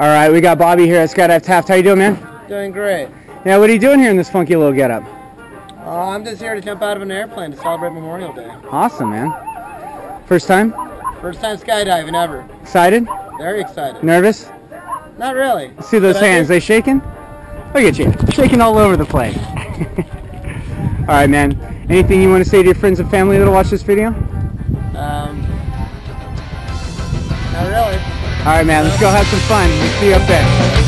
All right, we got Bobby here at Skydive Taft. How you doing, man? Doing great. Now, what are you doing here in this funky little getup? I'm just here to jump out of an airplane to celebrate Memorial Day. Awesome, man. First time? First time skydiving ever. Excited? Very excited. Nervous? Not really. See those hands? They shaking? Look at you, shaking all over the place. All right, man. Anything you want to say to your friends and family that'll watch this video? Not really. All right, man. Let's go have some fun. We'll see you up there.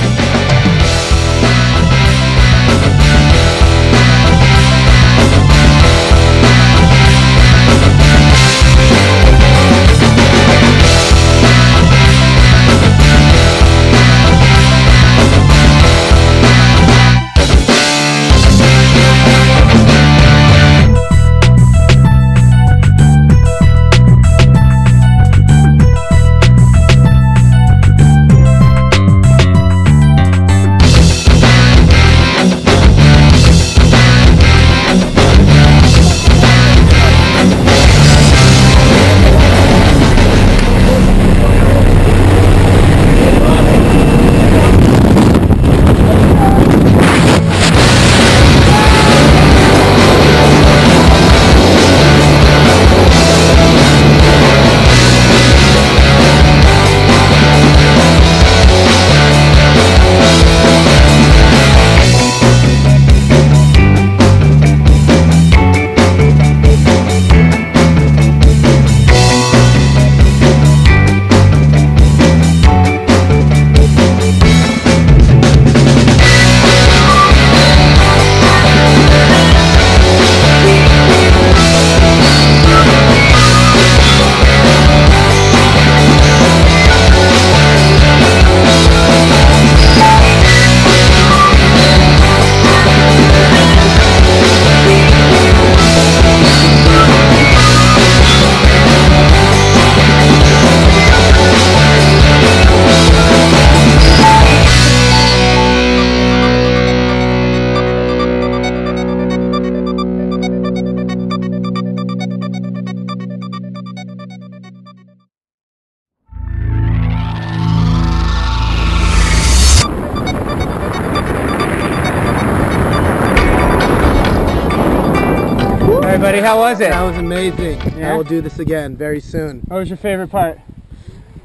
Buddy, how was it? That was amazing. Yeah? I will do this again very soon. What was your favorite part?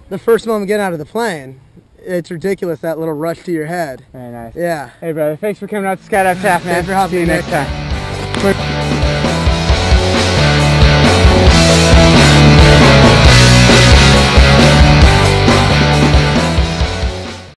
The first moment getting out of the plane. It's ridiculous, that little rush to your head. Very nice. Yeah. Hey brother, thanks for coming out to Skydive Taft, man. Thanks for hopping. See you next time.